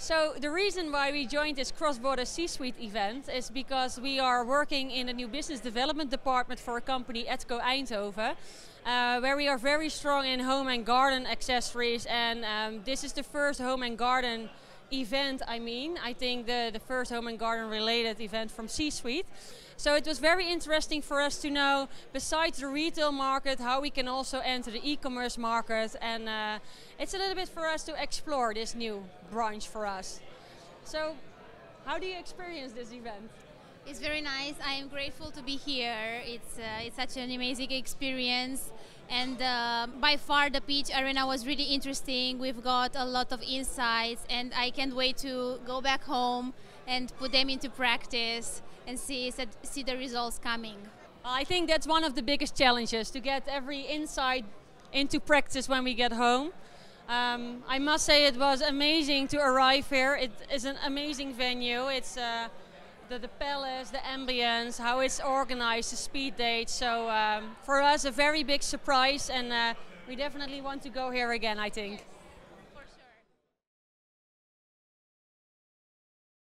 So the reason why we joined this cross-border C-suite event is because we are working in a new business development department for a company, Edco Eindhoven, where we are very strong in home and garden accessories, and this is the first home and garden event. I think the first home and garden related event from C-suite. So it was very interesting for us to know, besides the retail market, how we can also enter the e-commerce market, and it's a little bit for us to explore this new branch for us. So how do you experience this event? It's very nice. I am grateful to be here. It's such an amazing experience, and by far the pitch arena was really interesting. We've got a lot of insights, and I can't wait to go back home and put them into practice and see the results coming. I think that's one of the biggest challenges, to get every insight into practice when we get home. I must say it was amazing to arrive here. It is an amazing venue. It's the palace, the ambience, how it's organized, the speed date. So for us, a very big surprise, and we definitely want to go here again, I think. Yes.